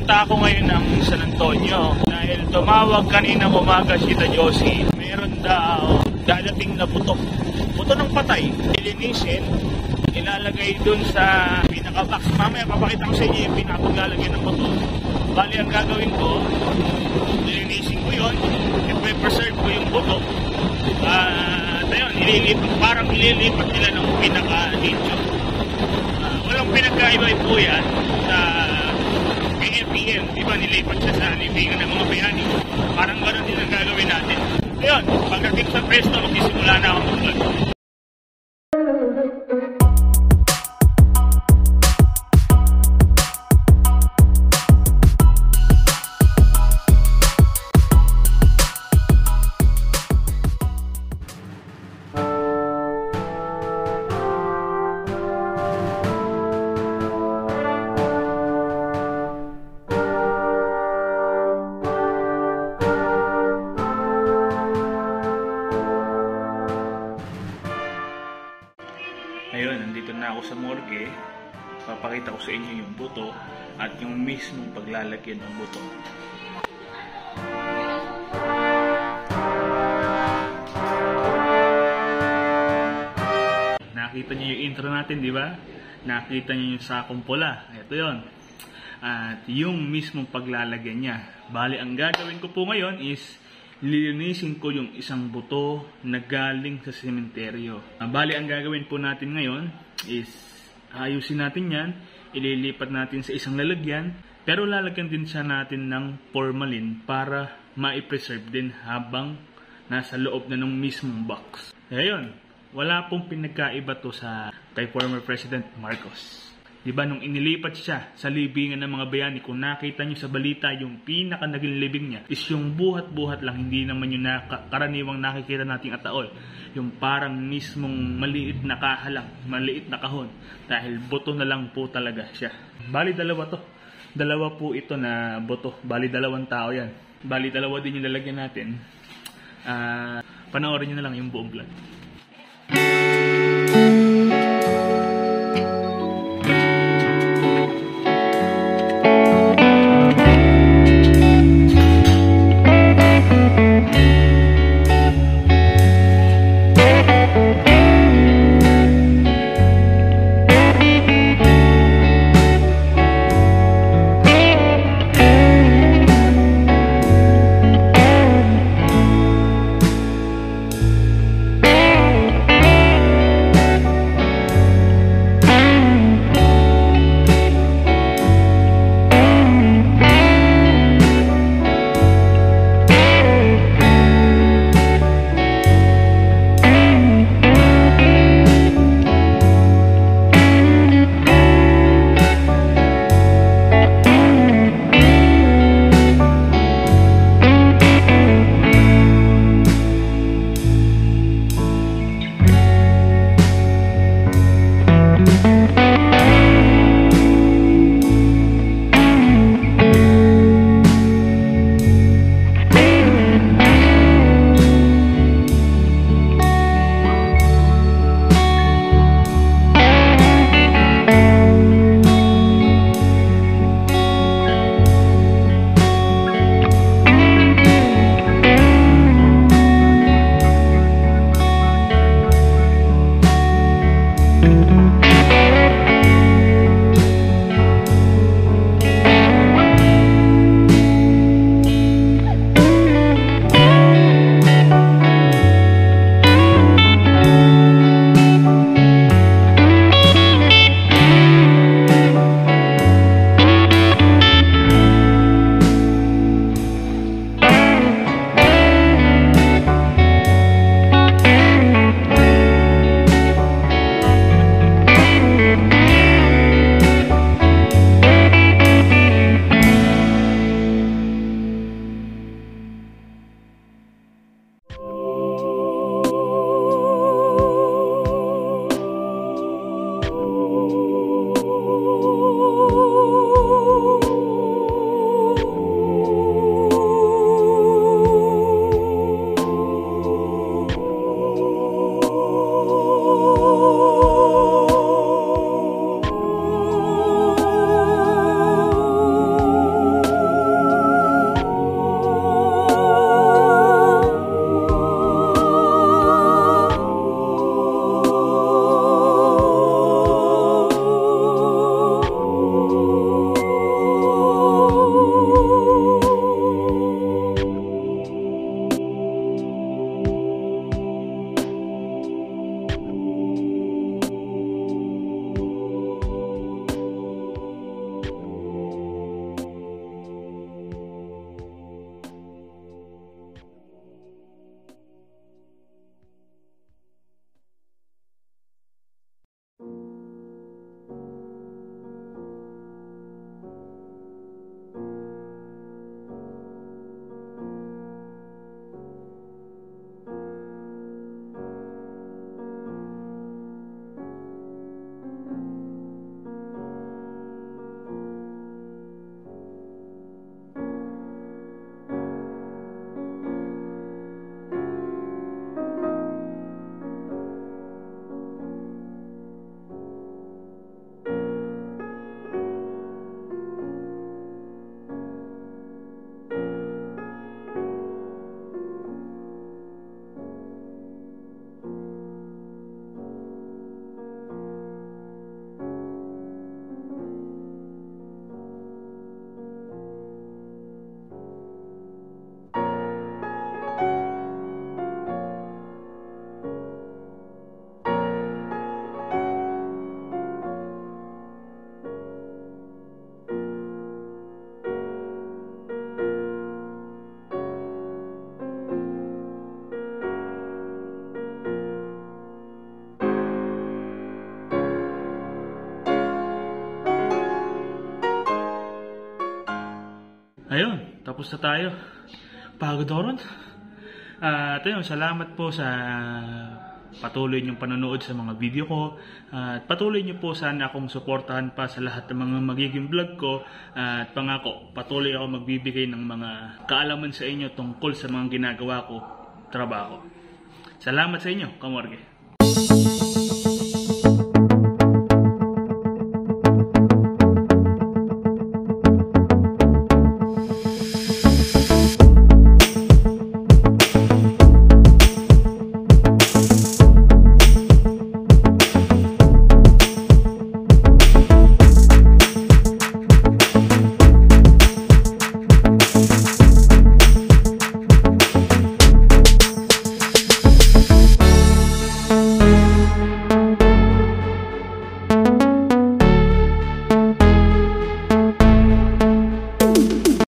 Punta ako ngayon ng San Antonio dahil tumawag kanina umaga si Tanyosi. Meron daw dadating na putok. Puto ng patay. Ilinisin, ilalagay dun sa pinaka-box. Mamaya papakita ko sa inyo yung pinapaglalagay ng puto. Bali, ang gagawin ko, ilinisin ko yun, ipreserve ko yung puto. At ayun, parang ililipat nila ng pinaka-nicho. Walang pinagkaiba po yan sa KFPM, di ba nilipat siya sa libingan ng mga bayani. Parang gano'n din ang gagawin natin. Ayun, pagdating sa Pesta, magsisimula na akong vlog. Sa morgue, papakita ko sa inyo yung buto at yung mismong paglalagyan ng buto. Nakita niyo yung intro natin, di ba? Nakita niyo yung sakong pula. Ito yun. At yung mismong paglalagyan niya. Bali, ang gagawin ko po ngayon is lilinisin ko yung isang buto na galing sa sementeryo. Bali, ang gagawin po natin ngayon is ayusin natin yan, ililipat natin sa isang lalagyan, pero lalagyan din siya natin ng formalin para maipreserve din habang nasa loob na ng mismong box. Ayun, wala pong pinagkaiba to sa kay former President Marcos. Diba nung inilipat siya sa libingan ng mga bayani, kung nakita nyo sa balita yung pinaka naging libing niya is yung buhat-buhat lang, hindi naman yung karaniwang nakikita nating ataol. Yung parang mismong maliit na kahalang, maliit na kahon. Dahil boto na lang po talaga siya. Bali dalawa to. Dalawa po ito na boto. Bali dalawang tao yan. Bali dalawa din yung lalagyan natin. Panoorin nyo na lang yung buong vlog. Ayun, tapos na tayo. Pagod ako ron. At ayun, salamat po sa patuloy niyong panonood sa mga video ko. At patuloy niyo po sana akong suportahan pa sa lahat ng mga magiging vlog ko. At pangako, patuloy ako magbibigay ng mga kaalaman sa inyo tungkol sa mga ginagawa ko, trabaho. Salamat sa inyo, Kamorge.